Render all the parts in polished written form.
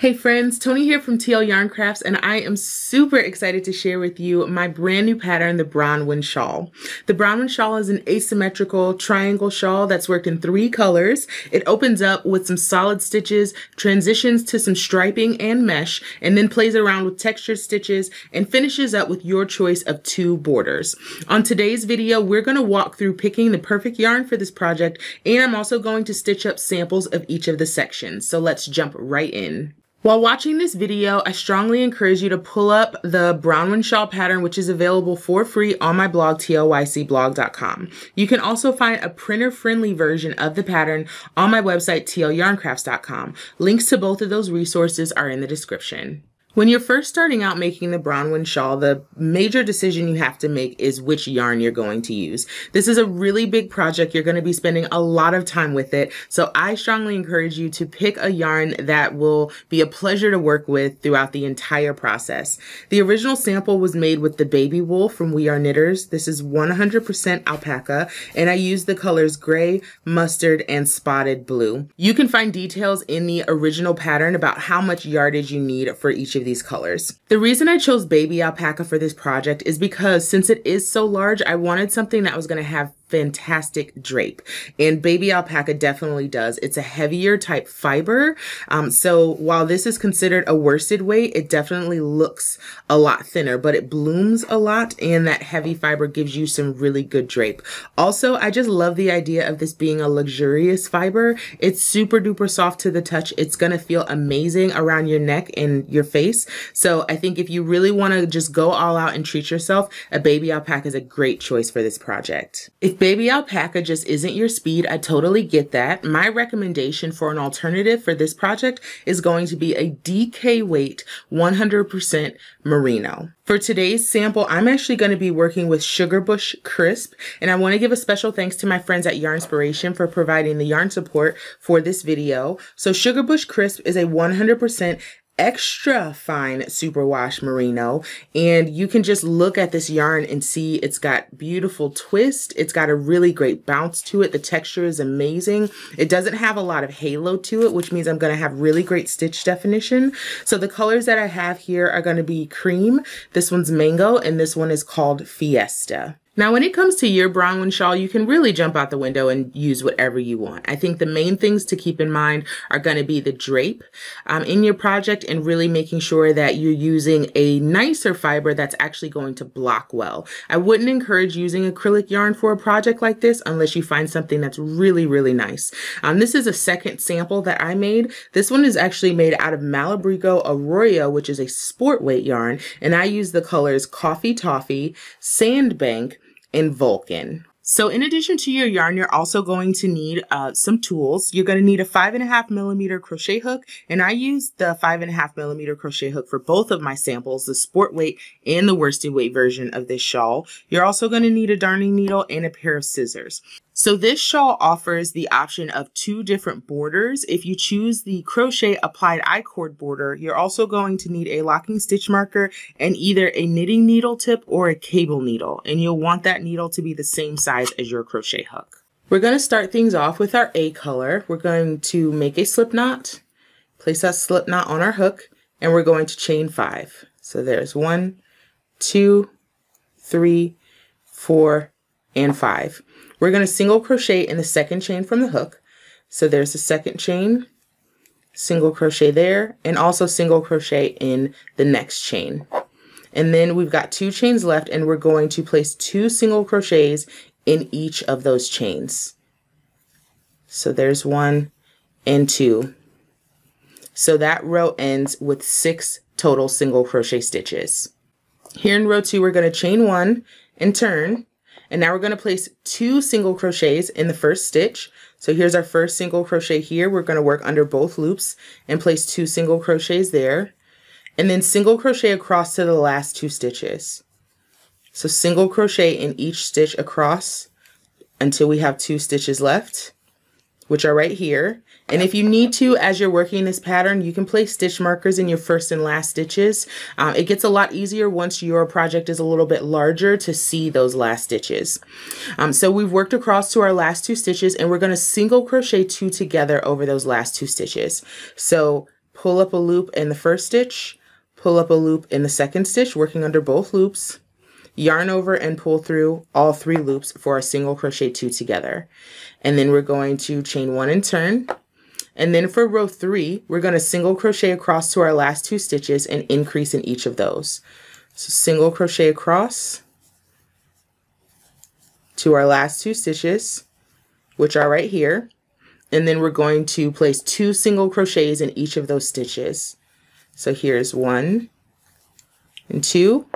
Hey friends, Toni here from TL Yarn Crafts, and I am super excited to share with you my brand new pattern, the Bronwyn Shawl. The Bronwyn Shawl is an asymmetrical triangle shawl that's worked in 3 colors. It opens up with some solid stitches, transitions to some striping and mesh, and then plays around with textured stitches and finishes up with your choice of 2 borders. On today's video, we're going to walk through picking the perfect yarn for this project, and I'm also going to stitch up samples of each of the sections. So let's jump right in. While watching this video, I strongly encourage you to pull up the Bronwyn Shawl pattern, which is available for free on my blog, tlycblog.com. You can also find a printer-friendly version of the pattern on my website, tlyarncrafts.com. Links to both of those resources are in the description. When you're first starting out making the Bronwyn Shawl, the major decision you have to make is which yarn you're going to use. This is a really big project. You're going to be spending a lot of time with it. So I strongly encourage you to pick a yarn that will be a pleasure to work with throughout the entire process. The original sample was made with the baby wool from We Are Knitters. This is 100% alpaca, and I used the colors gray, mustard, and spotted blue. You can find details in the original pattern about how much yardage you need for each of these colors. The reason I chose baby alpaca for this project is because since it is so large, I wanted something that was going to have fantastic drape, and baby alpaca definitely does. It's a heavier type fiber, so while this is considered a worsted weight, it definitely looks a lot thinner, but it blooms a lot, and that heavy fiber gives you some really good drape. Also, I just love the idea of this being a luxurious fiber. It's super duper soft to the touch. It's gonna feel amazing around your neck and your face, so I think if you really want to just go all out and treat yourself, a baby alpaca is a great choice for this project. If baby alpaca just isn't your speed, I totally get that. My recommendation for an alternative for this project is going to be a DK weight 100% merino. For today's sample, I'm actually going to be working with Sugarbush Crisp, and I want to give a special thanks to my friends at Yarnspiration for providing the yarn support for this video. So Sugarbush Crisp is a 100% extra fine superwash merino, and you can just look at this yarn and see it's got beautiful twist. It's got a really great bounce to it. The texture is amazing. It doesn't have a lot of halo to it, which means I'm going to have really great stitch definition. So the colors that I have here are going to be cream. This one's mango, and this one is called Fiesta. Now, when it comes to your Bronwyn Shawl, you can really jump out the window and use whatever you want. I think the main things to keep in mind are going to be the drape in your project, and really making sure that you're using a nicer fiber that's actually going to block well. I wouldn't encourage using acrylic yarn for a project like this unless you find something that's really, really nice. This is a second sample that I made. This one is actually made out of Malabrigo Arroyo, which is a sport weight yarn, and I use the colors Coffee Toffee, Sandbank, and Vulcan. So in addition to your yarn, you're also going to need some tools. You're going to need a 5.5mm crochet hook, and I used the 5.5mm crochet hook for both of my samples, the sport weight and the worsted weight version of this shawl. You're also going to need a darning needle and a pair of scissors. So this shawl offers the option of 2 different borders. If you choose the crochet applied I-cord border, you're also going to need a locking stitch marker and either a knitting needle tip or a cable needle. And you'll want that needle to be the same size as your crochet hook. We're going to start things off with our A color. We're going to make a slip knot, place that slip knot on our hook, and we're going to chain 5. So there's 1, 2, 3, 4, and 5. We're going to single crochet in the second chain from the hook. So there's the second chain, single crochet there, and also single crochet in the next chain. And then we've got 2 chains left, and we're going to place 2 single crochets in each of those chains. So there's 1 and 2. So that row ends with 6 total single crochet stitches. Here in row 2, we're going to chain 1 and turn. And now we're going to place 2 single crochets in the first stitch. So here's our first single crochet here. We're going to work under both loops and place 2 single crochets there. And then single crochet across to the last 2 stitches. So single crochet in each stitch across until we have 2 stitches left, which are right here. And if you need to, as you're working this pattern, you can place stitch markers in your first and last stitches. It gets a lot easier once your project is a little bit larger to see those last stitches. So we've worked across to our last 2 stitches, and we're going to single crochet 2 together over those last 2 stitches. So pull up a loop in the first stitch, pull up a loop in the second stitch, working under both loops, yarn over and pull through all three loops for a single crochet two together. And then we're going to chain one and turn. And then for row three, we're going to single crochet across to our last two stitches and increase in each of those. So single crochet across to our last two stitches, which are right here. And then we're going to place two single crochets in each of those stitches. So here's one and two,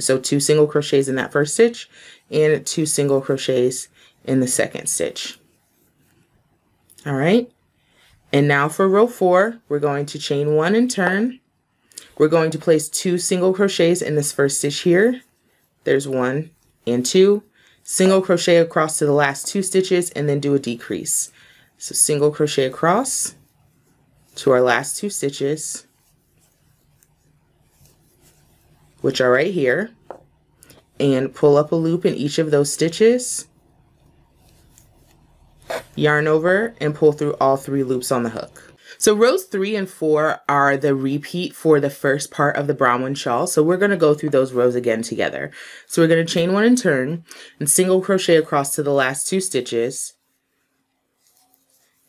so two single crochets in that first stitch and two single crochets in the second stitch. All right. And now for row four, we're going to chain one and turn. We're going to place two single crochets in this first stitch here. There's one and two. Single crochet across to the last two stitches and then do a decrease. So single crochet across to our last two stitches, which are right here, and pull up a loop in each of those stitches, yarn over, and pull through all three loops on the hook. So rows 3 and 4 are the repeat for the first part of the Bronwyn shawl. So we're going to go through those rows again together. So we're going to chain one and turn and single crochet across to the last two stitches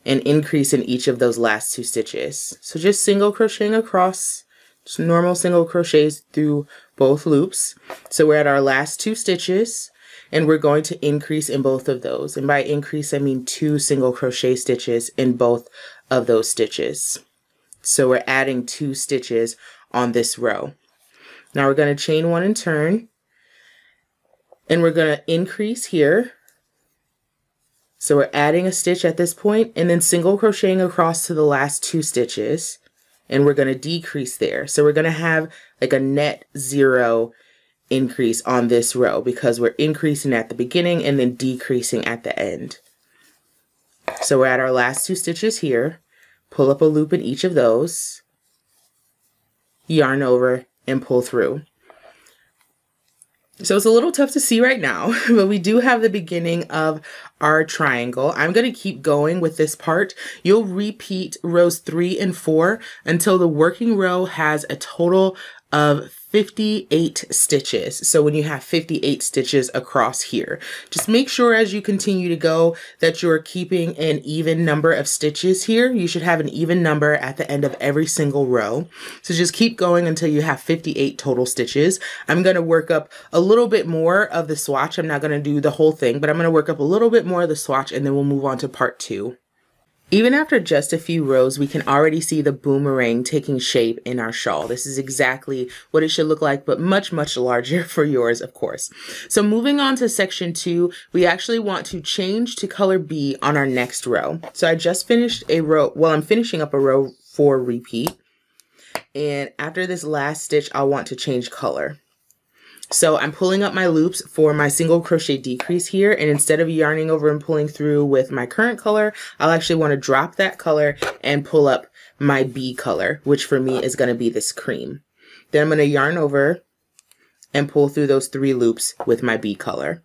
and increase in each of those last two stitches. So just single crocheting across, just normal single crochets through both loops. So we're at our last two stitches and we're going to increase in both of those. And by increase, I mean two single crochet stitches in both of those stitches. So we're adding two stitches on this row. Now we're going to chain one and turn and we're going to increase here. So we're adding a stitch at this point and then single crocheting across to the last two stitches and we're going to decrease there. So we're going to have like a net zero increase on this row because we're increasing at the beginning and then decreasing at the end. So we're at our last two stitches here, pull up a loop in each of those, yarn over and pull through. So it's a little tough to see right now, but we do have the beginning of our triangle. I'm going to keep going with this part. You'll repeat rows 3 and 4 until the working row has a total of 58 stitches. So when you have 58 stitches across here, just make sure as you continue to go that you're keeping an even number of stitches here. You should have an even number at the end of every single row. So just keep going until you have 58 total stitches. I'm going to work up a little bit more of the swatch. I'm not going to do the whole thing, but I'm going to work up a little bit more of the swatch and then we'll move on to part 2. Even after just a few rows, we can already see the boomerang taking shape in our shawl. This is exactly what it should look like, but much, much larger for yours, of course. So moving on to section 2, we actually want to change to color B on our next row. So I just finished a row, well, I'm finishing up a row 4 repeat. And after this last stitch, I'll want to change color. So I'm pulling up my loops for my single crochet decrease here. And instead of yarning over and pulling through with my current color, I'll actually want to drop that color and pull up my B color, which for me is going to be this cream. Then I'm going to yarn over and pull through those 3 loops with my B color.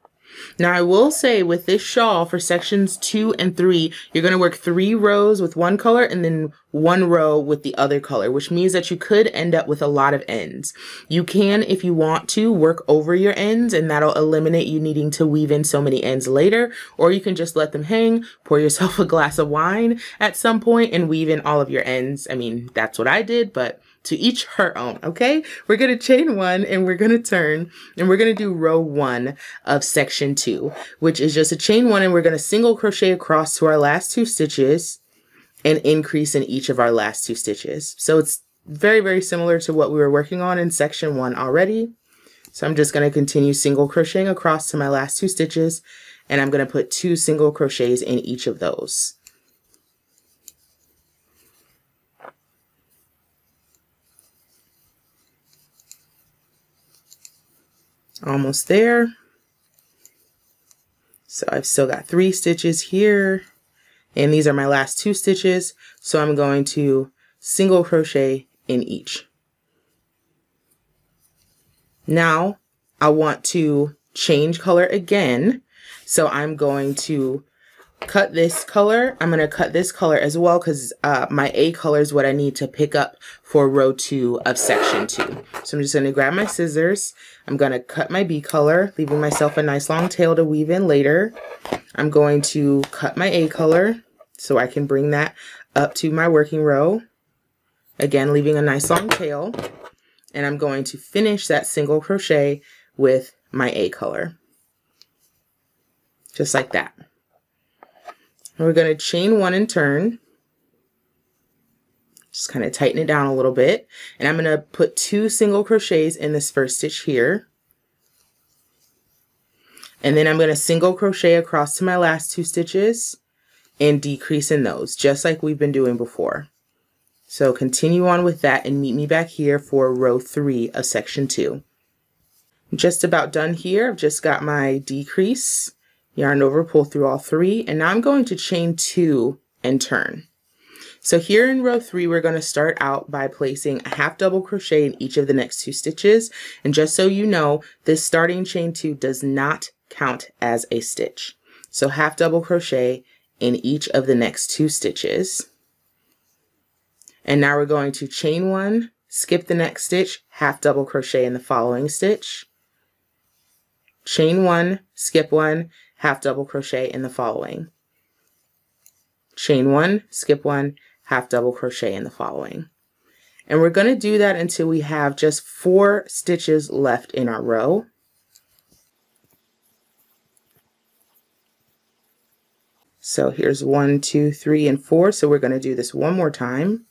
Now I will say with this shawl for sections 2 and 3, you're going to work 3 rows with one color and then one row with the other color, which means that you could end up with a lot of ends. You can, if you want to, work over your ends and that'll eliminate you needing to weave in so many ends later, or you can just let them hang, pour yourself a glass of wine at some point and weave in all of your ends. I mean, that's what I did, but to each her own, okay? We're gonna chain one and we're gonna turn and we're gonna do row 1 of section 2, which is just a chain one and we're gonna single crochet across to our last two stitches and increase in each of our last two stitches. So it's very, very similar to what we were working on in section 1 already. So I'm just gonna continue single crocheting across to my last two stitches and I'm gonna put two single crochets in each of those. Almost there. So I've still got 3 stitches here and these are my last 2 stitches. So I'm going to single crochet in each. Now I want to change color again. So I'm going to cut this color. I'm going to cut this color as well because my A color is what I need to pick up for row 2 of section 2. So I'm just going to grab my scissors. I'm going to cut my B color, leaving myself a nice long tail to weave in later. I'm going to cut my A color so I can bring that up to my working row. Again, leaving a nice long tail. And I'm going to finish that single crochet with my A color. Just like that. We're going to chain one and turn. Just kind of tighten it down a little bit. And I'm going to put 2 single crochets in this first stitch here. And then I'm going to single crochet across to my last 2 stitches and decrease in those, just like we've been doing before. So continue on with that and meet me back here for row 3 of section 2. I'm just about done here. I've just got my decrease. Yarn over, pull through all 3, and now I'm going to chain 2 and turn. So here in row 3, we're going to start out by placing a half double crochet in each of the next 2 stitches. And just so you know, this starting chain 2 does not count as a stitch. So half double crochet in each of the next 2 stitches. And now we're going to chain 1, skip the next stitch, half double crochet in the following stitch, chain 1, skip 1, half double crochet in the following, chain 1, skip 1, half double crochet in the following. And we're going to do that until we have just 4 stitches left in our row. So here's 1, 2, 3, and 4. So we're going to do this one more time.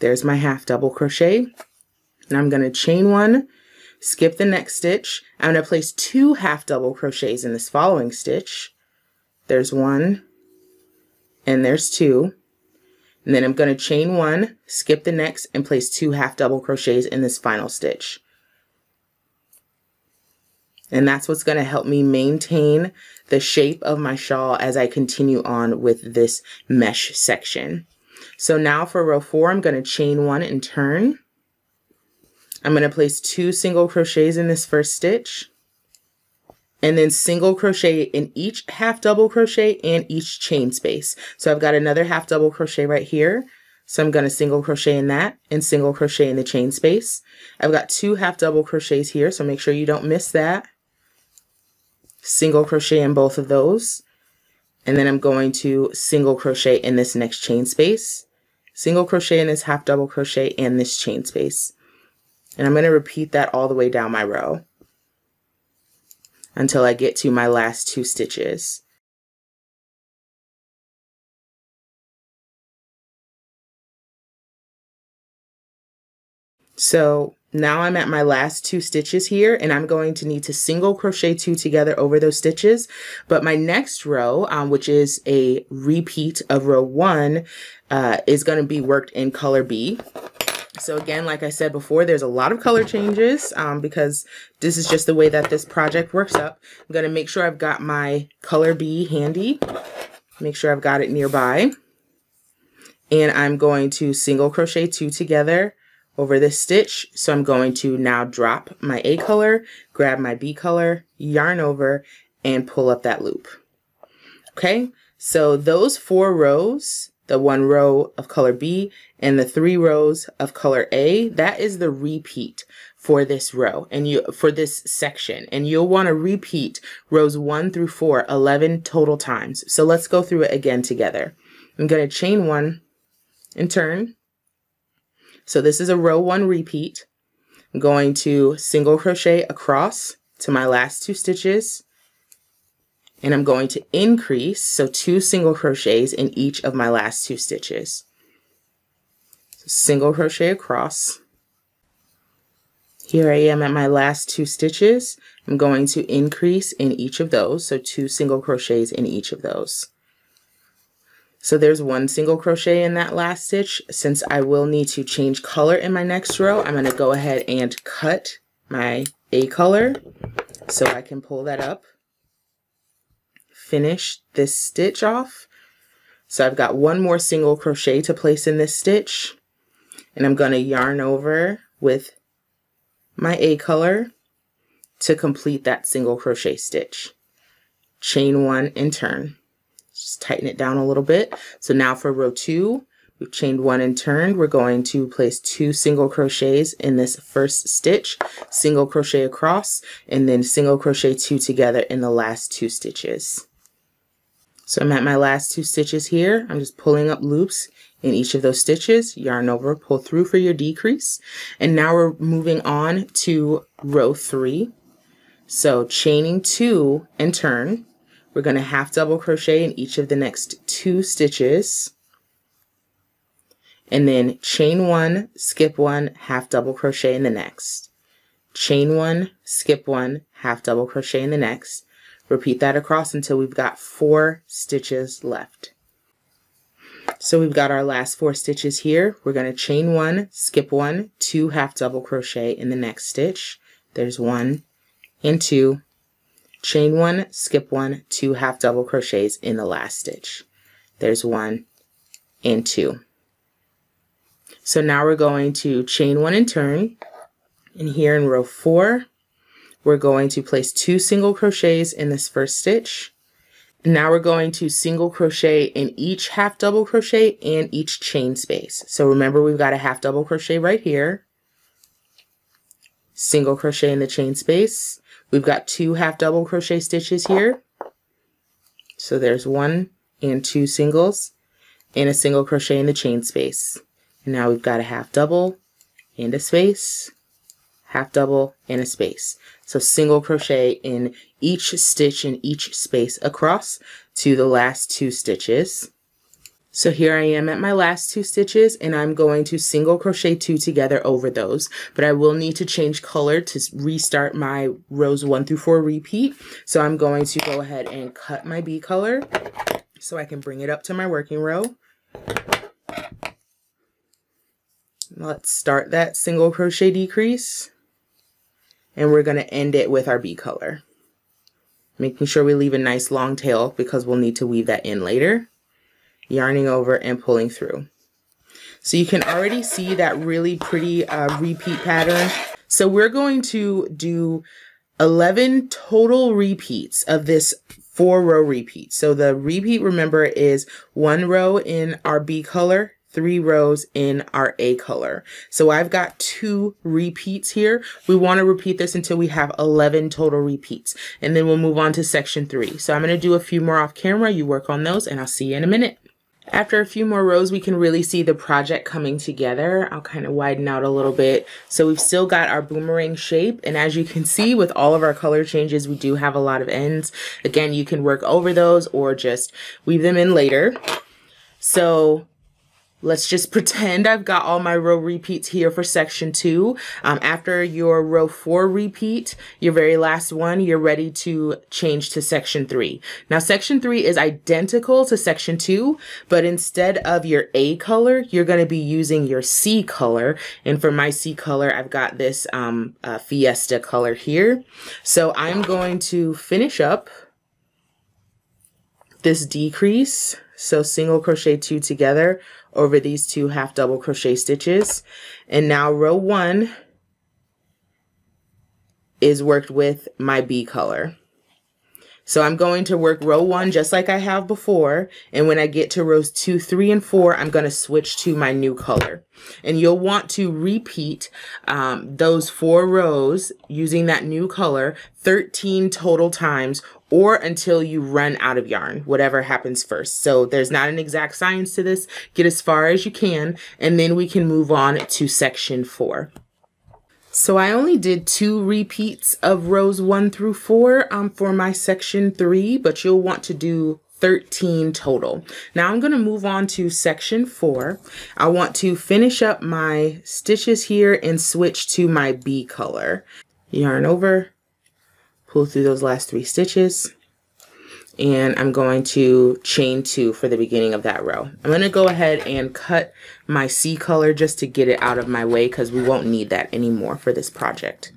There's my half double crochet, and I'm going to chain 1, skip the next stitch. I'm going to place 2 half double crochets in this following stitch. There's 1 and there's 2. And then I'm going to chain 1, skip the next, and place 2 half double crochets in this final stitch. And that's what's going to help me maintain the shape of my shawl as I continue on with this mesh section. So now for row 4, I'm going to chain 1 and turn. I'm going to place 2 single crochets in this first stitch, and then single crochet in each half double crochet and each chain space. So I've got another half double crochet right here. So I'm going to single crochet in that and single crochet in the chain space. I've got 2 half double crochets here, so make sure you don't miss that. Single crochet in both of those. And then I'm going to single crochet in this next chain space, single crochet in this half double crochet and this chain space. And I'm going to repeat that all the way down my row until I get to my last 2 stitches. So now I'm at my last 2 stitches here, and I'm going to need to single crochet 2 together over those stitches. But my next row, which is a repeat of row 1, is going to be worked in color B. So again, like I said before, there's a lot of color changes because this is just the way that this project works up. I'm going to make sure I've got my color B handy, make sure I've got it nearby. And I'm going to single crochet 2 together over this stitch. So I'm going to now drop my A color, grab my B color, yarn over, and pull up that loop. Okay, so those 4 rows, the 1 row of color B and the 3 rows of color A, that is the repeat for this row and for this section. And you'll want to repeat rows 1 through 4, 11 total times. So let's go through it again together. I'm going to chain 1 and turn. So this is a row 1 repeat. I'm going to single crochet across to my last 2 stitches. And I'm going to increase, so 2 single crochets in each of my last 2 stitches. So single crochet across. Here I am at my last 2 stitches. I'm going to increase in each of those, so 2 single crochets in each of those. So there's 1 single crochet in that last stitch. Since I will need to change color in my next row, I'm going to go ahead and cut my A color so I can pull that up. Finish this stitch off. So I've got 1 more single crochet to place in this stitch, and I'm going to yarn over with my A color to complete that single crochet stitch. Chain 1 and turn. Just tighten it down a little bit. So now for row two, we've chained one and turned. We're going to place 2 single crochets in this first stitch, single crochet across, and then single crochet 2 together in the last 2 stitches. So I'm at my last 2 stitches here. I'm just pulling up loops in each of those stitches, yarn over, pull through for your decrease. And now we're moving on to row 3. So chaining 2 and turn. We're going to half double crochet in each of the next 2 stitches. And then chain 1, skip 1, half double crochet in the next. Chain 1, skip 1, half double crochet in the next. Repeat that across until we've got 4 stitches left. So we've got our last 4 stitches here. We're going to chain 1, skip 1, 2 half double crochet in the next stitch. There's 1 and 2. Chain 1, skip 1, 2 half double crochets in the last stitch. There's 1 and 2. So now we're going to chain 1 and turn, and here in row 4, we're going to place 2 single crochets in this first stitch. Now we're going to single crochet in each half double crochet and each chain space. So remember, we've got a half double crochet right here, single crochet in the chain space. We've got 2 half double crochet stitches here. So there's 1 and 2 singles and a single crochet in the chain space. And now we've got a half double and a space, half double and a space. So single crochet in each stitch and each space across to the last 2 stitches. So here I am at my last 2 stitches, and I'm going to single crochet 2 together over those, but I will need to change color to restart my rows 1 through 4 repeat. So I'm going to go ahead and cut my B color so I can bring it up to my working row. Let's start that single crochet decrease, and we're going to end it with our B color, making sure we leave a nice long tail because we'll need to weave that in later. Yarning over and pulling through. So you can already see that really pretty repeat pattern. So we're going to do 11 total repeats of this 4-row repeat. So the repeat, remember, is 1 row in our B color, 3 rows in our A color. So I've got 2 repeats here. We want to repeat this until we have 11 total repeats, and then we'll move on to section 3. So I'm going to do a few more off camera. You work on those, and I'll see you in a minute. After a few more rows, we can really see the project coming together. I'll kind of widen out a little bit. So we've still got our boomerang shape, and as you can see with all of our color changes, we do have a lot of ends. Again, you can work over those or just weave them in later. So let's just pretend I've got all my row repeats here for section 2. After your row 4 repeat, your very last one, you're ready to change to section 3. Now section 3 is identical to section 2, but instead of your A color, you're going to be using your C color. And for my C color, I've got this Fiesta color here. So I'm going to finish up this decrease. So single crochet 2 together over these 2 half double crochet stitches. And now row 1 is worked with my B color. So I'm going to work row 1 just like I have before. And when I get to rows 2, 3, and 4, I'm going to switch to my new color. And you'll want to repeat those 4 rows using that new color 13 total times, or until you run out of yarn, whatever happens first. So there's not an exact science to this. Get as far as you can, and then we can move on to section 4. So I only did 2 repeats of rows 1 through 4 for my section 3, but you'll want to do 13 total. Now I'm going to move on to section 4. I want to finish up my stitches here and switch to my B color. Yarn over, pull through those last 3 stitches, and I'm going to chain 2 for the beginning of that row. I'm going to go ahead and cut my C color just to get it out of my way because we won't need that anymore for this project.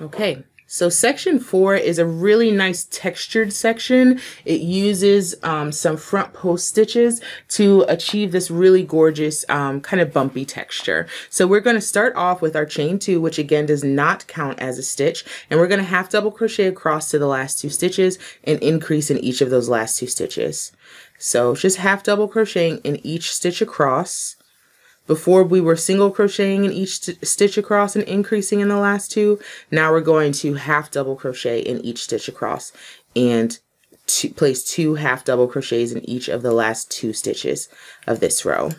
Okay, So section 4 is a really nice textured section. It uses some front post stitches to achieve this really gorgeous kind of bumpy texture. So we're going to start off with our chain 2, which again does not count as a stitch, and we're going to half double crochet across to the last 2 stitches and increase in each of those last 2 stitches. So just half double crocheting in each stitch across. Before we were single crocheting in each stitch across and increasing in the last 2. Now we're going to half double crochet in each stitch across and place 2 half double crochets in each of the last 2 stitches of this row.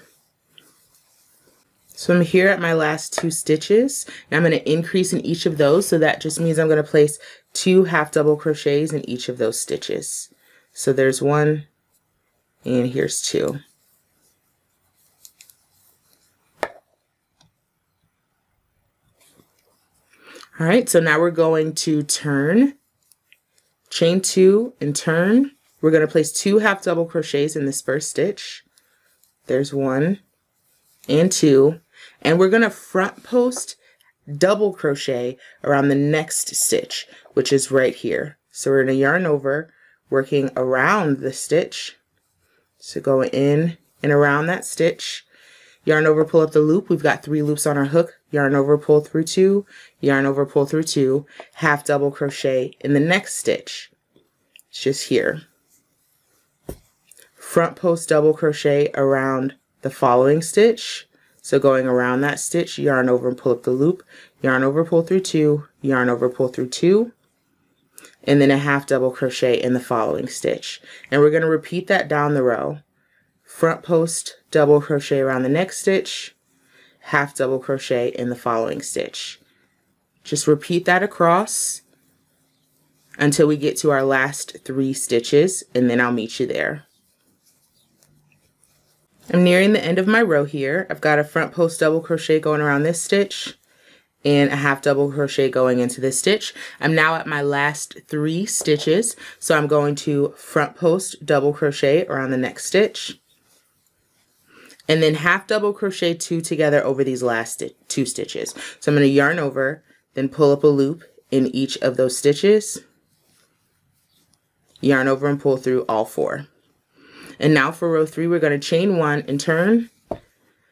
So I'm here at my last 2 stitches, and I'm going to increase in each of those. So that just means I'm going to place 2 half double crochets in each of those stitches. So there's 1 and here's 2. All right, so now we're going to turn, chain 2 and turn. We're going to place 2 half double crochets in this first stitch. There's 1 and 2, and we're going to front post double crochet around the next stitch, which is right here. So we're going to yarn over, working around the stitch. So go in and around that stitch. Yarn over, pull up the loop. We've got 3 loops on our hook. Yarn over, pull through 2, yarn over, pull through 2, half double crochet in the next stitch. It's just here. Front post double crochet around the following stitch. So going around that stitch, yarn over and pull up the loop, yarn over, pull through 2, yarn over, pull through 2, and then a half double crochet in the following stitch. And we're going to repeat that down the row. Front post double crochet around the next stitch, half double crochet in the following stitch. Just repeat that across until we get to our last 3 stitches, and then I'll meet you there. I'm nearing the end of my row here. I've got a front post double crochet going around this stitch and a half double crochet going into this stitch. I'm now at my last 3 stitches, so I'm going to front post double crochet around the next stitch, and then half double crochet 2 together over these last 2 stitches. So I'm going to yarn over, then pull up a loop in each of those stitches, yarn over and pull through all 4. And now for row 3, we're going to chain 1 and turn,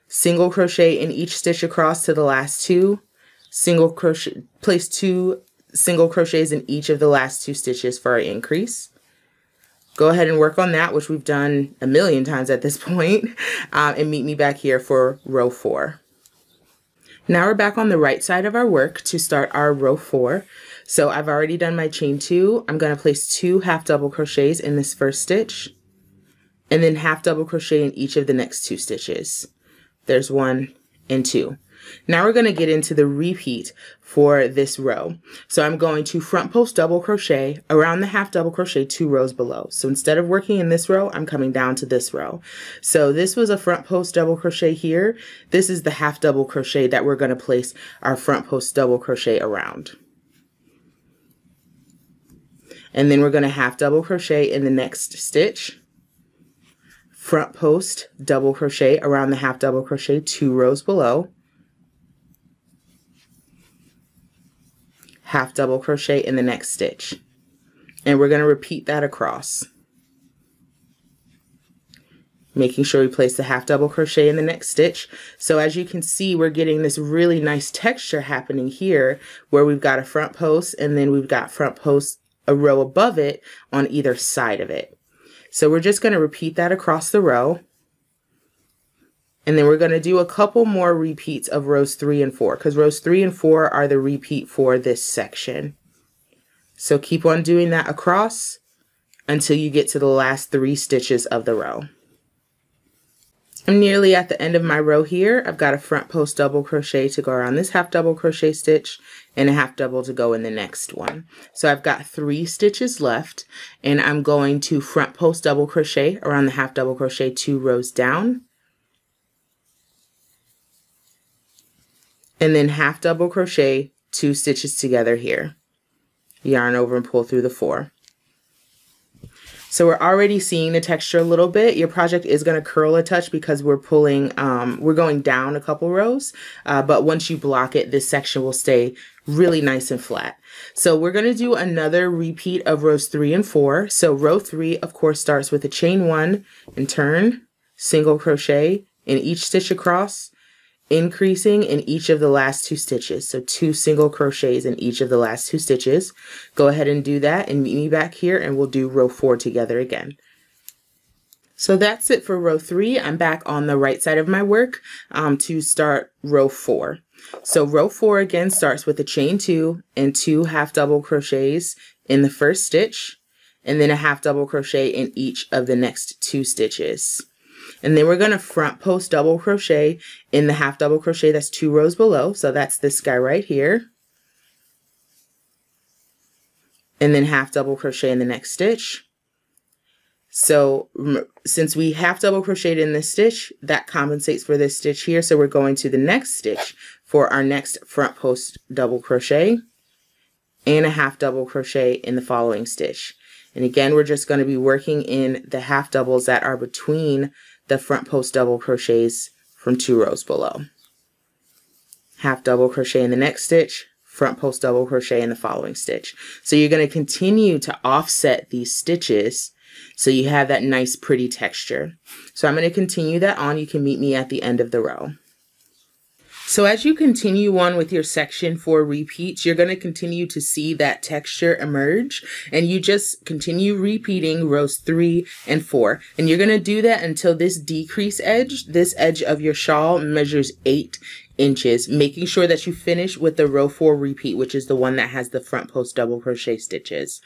single crochet in each stitch across to the last 2, single crochet, place 2 single crochets in each of the last 2 stitches for our increase. Go ahead and work on that, which we've done a million times at this point, and meet me back here for row 4. Now we're back on the right side of our work to start our row 4. So I've already done my chain 2. I'm going to place 2 half double crochets in this first stitch, and then half double crochet in each of the next 2 stitches. There's 1 and 2. Now we're going to get into the repeat for this row. So I'm going to front post double crochet around the half double crochet 2 rows below. So instead of working in this row, I'm coming down to this row. So this was a front post double crochet here. This is the half double crochet that we're going to place our front post double crochet around. And then we're going to half double crochet in the next stitch, front post double crochet around the half double crochet 2 rows below, half double crochet in the next stitch, and we're going to repeat that across, making sure we place the half double crochet in the next stitch. So as you can see, we're getting this really nice texture happening here where we've got a front post and then we've got front post a row above it on either side of it. So we're just going to repeat that across the row, and then we're going to do a couple more repeats of rows 3 and 4, because rows 3 and 4 are the repeat for this section. So keep on doing that across until you get to the last 3 stitches of the row. I'm nearly at the end of my row here. I've got a front post double crochet to go around this half double crochet stitch and a half double to go in the next one. So I've got 3 stitches left, and I'm going to front post double crochet around the half double crochet 2 rows down, and then half double crochet 2 stitches together here, yarn over and pull through the 4. So we're already seeing the texture a little bit. Your project is going to curl a touch because we're pulling, we're going down a couple rows, but once you block it, this section will stay really nice and flat. So we're going to do another repeat of rows 3 and 4. So row 3, of course, starts with a chain 1 and turn, single crochet in each stitch across, increasing in each of the last 2 stitches. So 2 single crochets in each of the last 2 stitches. Go ahead and do that and meet me back here and we'll do row 4 together again. So that's it for row 3. I'm back on the right side of my work to start row 4. So row 4 again starts with a chain 2 and 2 half double crochets in the first stitch, and then a half double crochet in each of the next 2 stitches. And then we're going to front post double crochet in the half double crochet that's 2 rows below. So that's this guy right here. And then half double crochet in the next stitch. So since we half double crocheted in this stitch, that compensates for this stitch here. So we're going to the next stitch for our next front post double crochet and a half double crochet in the following stitch. And again, we're just going to be working in the half doubles that are between the front post double crochets from 2 rows below. Half double crochet in the next stitch, front post double crochet in the following stitch. So you're going to continue to offset these stitches so you have that nice pretty texture. So I'm going to continue that on. You can meet me at the end of the row. So as you continue on with your section 4 repeats, you're going to continue to see that texture emerge, and you just continue repeating rows 3 and 4. And you're going to do that until this decrease edge, this edge of your shawl, measures 8 inches, making sure that you finish with the row 4 repeat, which is the one that has the front post double crochet stitches.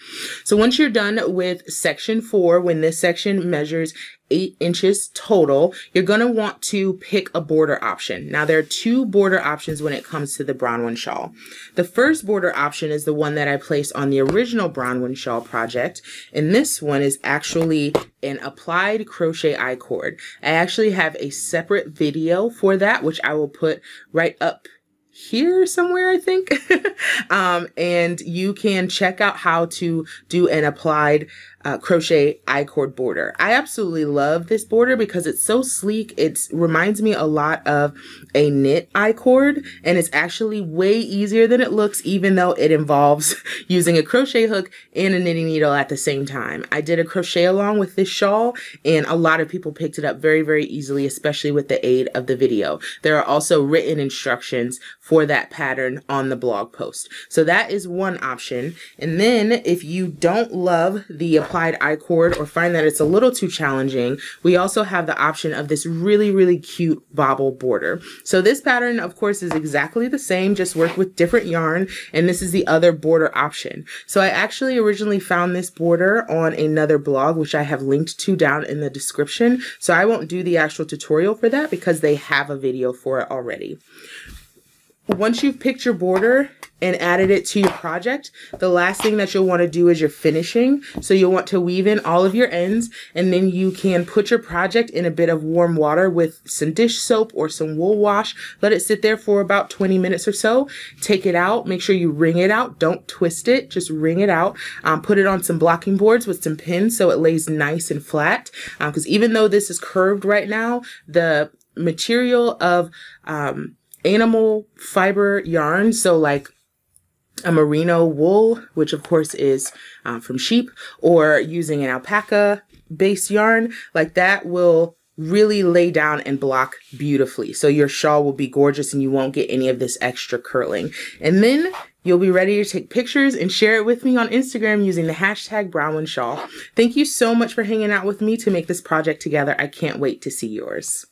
So once you're done with section 4, when this section measures 8 inches total, you're going to want to pick a border option. Now there are 2 border options when it comes to the Bronwyn shawl. The first border option is the one that I placed on the original Bronwyn shawl project, and this one is actually an applied crochet I-cord. I actually have a separate video for that, which I will put right up here somewhere, I think. And you can check out how to do an applied crochet I-cord border. I absolutely love this border because it's so sleek. It reminds me a lot of a knit I-cord, and it's actually way easier than it looks, even though it involves using a crochet hook and a knitting needle at the same time. I did a crochet along with this shawl, and a lot of people picked it up very, very easily, especially with the aid of the video. There are also written instructions for that pattern on the blog post. So that is one option. And then if you don't love the applied I-cord or find that it's a little too challenging, we also have the option of this really, really cute bobble border. So this pattern, of course, is exactly the same, just worked with different yarn, and this is the other border option. So I actually originally found this border on another blog, which I have linked to down in the description. So I won't do the actual tutorial for that because they have a video for it already. Once you've picked your border and added it to your project, the last thing that you'll want to do is your finishing. So you'll want to weave in all of your ends, and then you can put your project in a bit of warm water with some dish soap or some wool wash. Let it sit there for about 20 minutes or so. Take it out. Make sure you wring it out. Don't twist it. Just wring it out. Put it on some blocking boards with some pins so it lays nice and flat. Because even though this is curved right now, the material of animal fiber yarn, so like a merino wool, which of course is from sheep, or using an alpaca based yarn like that, will really lay down and block beautifully. So your shawl will be gorgeous and you won't get any of this extra curling. And then you'll be ready to take pictures and share it with me on Instagram using the hashtag #BronwynShawl. Thank you so much for hanging out with me to make this project together. I can't wait to see yours.